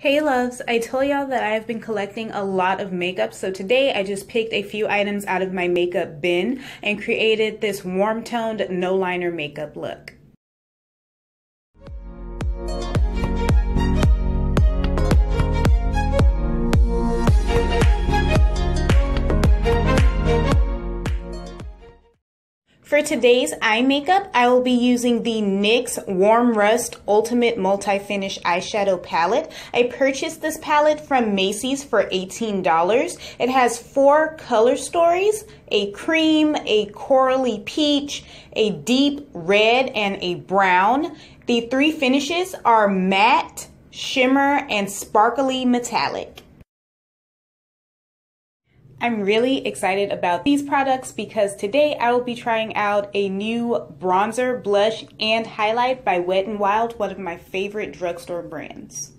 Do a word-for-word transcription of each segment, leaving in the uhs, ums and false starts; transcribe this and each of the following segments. Hey loves, I tell y'all that I've been collecting a lot of makeup, so today I just picked a few items out of my makeup bin and created this warm toned no liner makeup look. For today's eye makeup, I will be using the N Y X Warm Rust Ultimate Multi-Finish Eyeshadow Palette. I purchased this palette from Macy's for eighteen dollars. It has four color stories, a cream, a corally peach, a deep red, and a brown. The three finishes are matte, shimmer, and sparkly metallic. I'm really excited about these products because today I will be trying out a new bronzer, blush, and highlight by Wet n Wild, one of my favorite drugstore brands.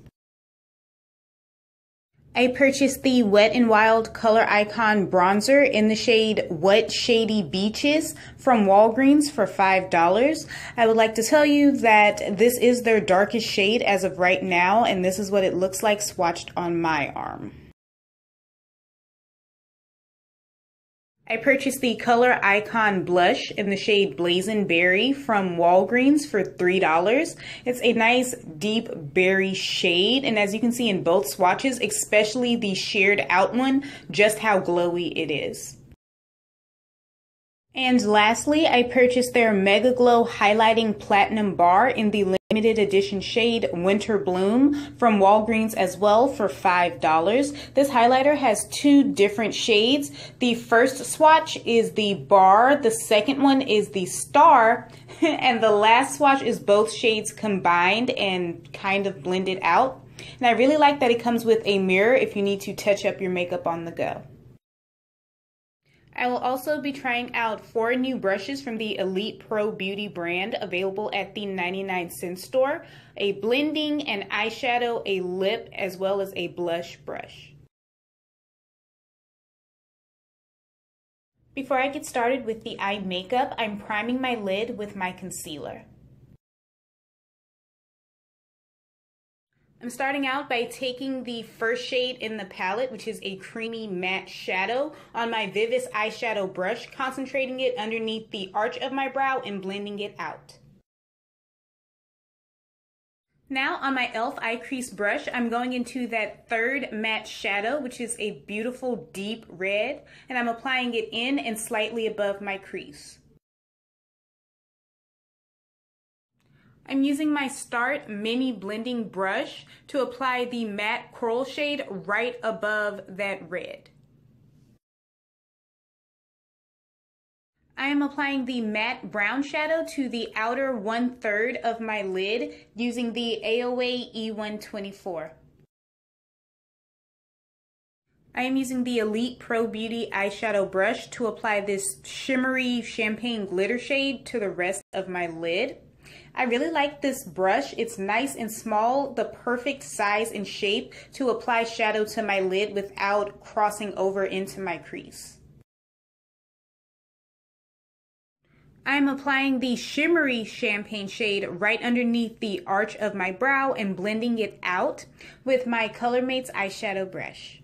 I purchased the Wet n Wild Color Icon Bronzer in the shade Wet Shady Beaches from Walgreens for five dollars. I would like to tell you that this is their darkest shade as of right now, and this is what it looks like swatched on my arm. I purchased the Color Icon Blush in the shade Blazin' Berry from Walgreens for three dollars. It's a nice deep berry shade, and as you can see in both swatches, especially the sheared out one, just how glowy it is. And lastly, I purchased their MegaGlo Highlighting Platinum Bar in the limited edition shade Winter Bloom from Walgreens as well for five dollars. This highlighter has two different shades. The first swatch is the bar, the second one is the star, and the last swatch is both shades combined and kind of blended out. And I really like that it comes with a mirror if you need to touch up your makeup on the go. I will also be trying out four new brushes from the Elite Pro Beauty brand available at the ninety-nine cent store, a blending, an eyeshadow, a lip, as well as a blush brush. Before I get started with the eye makeup, I'm priming my lid with my concealer. I'm starting out by taking the first shade in the palette, which is a creamy matte shadow, on my Vivace eyeshadow brush, concentrating it underneath the arch of my brow and blending it out. Now on my E L F eye crease brush, I'm going into that third matte shadow, which is a beautiful deep red, and I'm applying it in and slightly above my crease. I'm using my Start Mini Blending Brush to apply the matte coral shade right above that red. I am applying the matte brown shadow to the outer one-third of my lid using the A O A E one twenty-four. I am using the Elite Pro Beauty eyeshadow brush to apply this shimmery champagne glitter shade to the rest of my lid. I really like this brush. It's nice and small, the perfect size and shape to apply shadow to my lid without crossing over into my crease. I'm applying the shimmery champagne shade right underneath the arch of my brow and blending it out with my Colormates eyeshadow brush.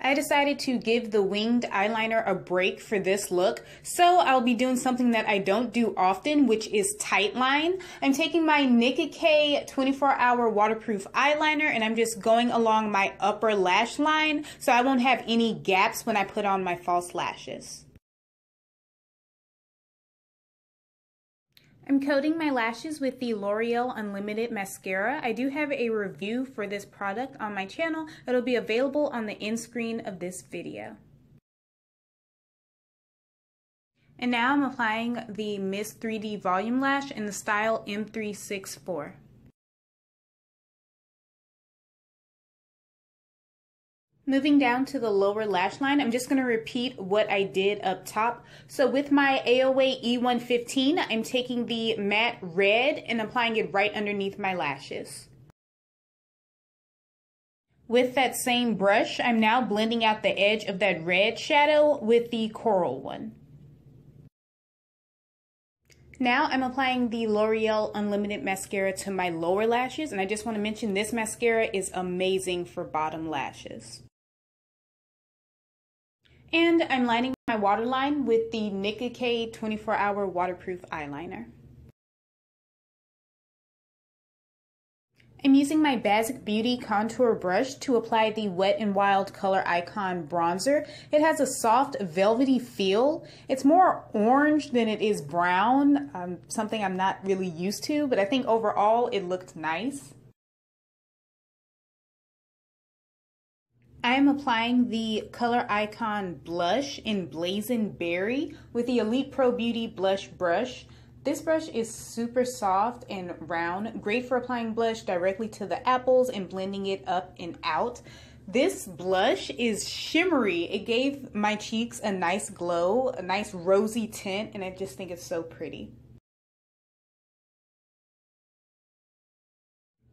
I decided to give the winged eyeliner a break for this look, so I'll be doing something that I don't do often, which is tightline. I'm taking my Nicka K twenty-four hour waterproof eyeliner and I'm just going along my upper lash line so I won't have any gaps when I put on my false lashes. I'm coating my lashes with the L'Oreal Unlimited Mascara. I do have a review for this product on my channel. It'll be available on the end screen of this video. And now I'm applying the Miss three D Volume Lash in the style M three sixty-four. Moving down to the lower lash line, I'm just going to repeat what I did up top. So with my A O A E one fifteen, I'm taking the matte red and applying it right underneath my lashes. With that same brush, I'm now blending out the edge of that red shadow with the coral one. Now I'm applying the L'Oreal Unlimited Mascara to my lower lashes, and I just want to mention this mascara is amazing for bottom lashes. And I'm lining my waterline with the Nicka K twenty-four hour Waterproof Eyeliner. I'm using my Basic Beauty Contour Brush to apply the Wet n Wild Color Icon Bronzer. It has a soft, velvety feel. It's more orange than it is brown, um, something I'm not really used to, but I think overall it looked nice. I am applying the Color Icon Blush in Blazin' Berry with the Elite Pro Beauty Blush Brush. This brush is super soft and round, great for applying blush directly to the apples and blending it up and out. This blush is shimmery. It gave my cheeks a nice glow, a nice rosy tint, and I just think it's so pretty.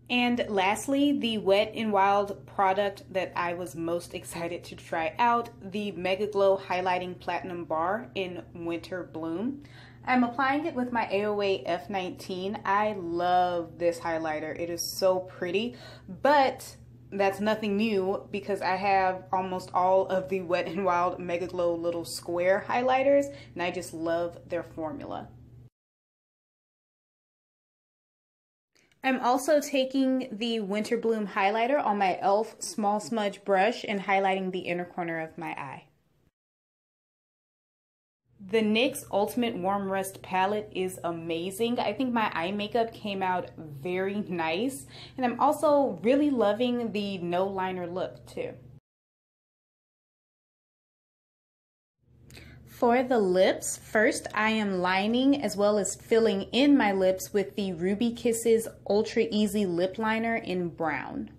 And lastly, the Wet n Wild product that I was most excited to try out, the MegaGlo Highlighting Platinum Bar in Winter Bloom. I'm applying it with my A O A F nineteen. I love this highlighter. It is so pretty, but that's nothing new because I have almost all of the Wet n Wild MegaGlo little square highlighters, and I just love their formula. I'm also taking the Winter Bloom highlighter on my E L F small smudge brush and highlighting the inner corner of my eye. The NYX Ultimate Warm Rust palette is amazing. I think my eye makeup came out very nice. And I'm also really loving the no liner look too. For the lips, first I am lining as well as filling in my lips with the Ruby Kisses Ultra Easy Lip Liner in brown.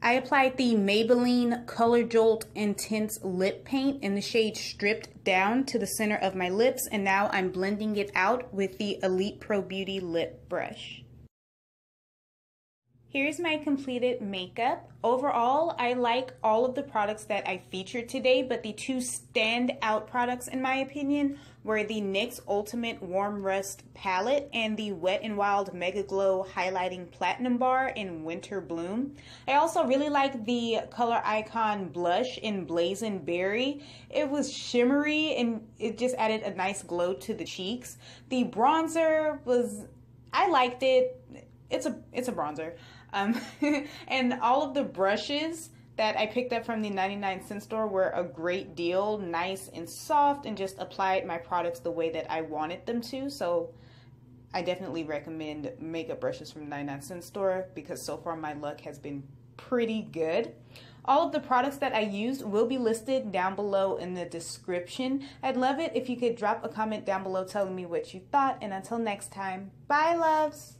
I applied the Maybelline Color Jolt Intense Lip Paint in the shade Stripped down to the center of my lips, and now I'm blending it out with the Elite Pro Beauty Lip Brush. Here's my completed makeup. Overall, I like all of the products that I featured today, but the two standout products in my opinion were the NYX Ultimate Warm Rust Palette and the Wet n Wild MegaGlo Highlighting Platinum Bar in Winter Bloom. I also really like the Color Icon Blush in Blazin' Berry. It was shimmery and it just added a nice glow to the cheeks. The bronzer was, I liked it. It's a, it's a bronzer. Um, and all of the brushes that I picked up from the ninety-nine cent store were a great deal, nice and soft, and just applied my products the way that I wanted them to. So I definitely recommend makeup brushes from the ninety-nine cent store because so far my luck has been pretty good. All of the products that I used will be listed down below in the description. I'd love it if you could drop a comment down below telling me what you thought. And until next time, bye loves!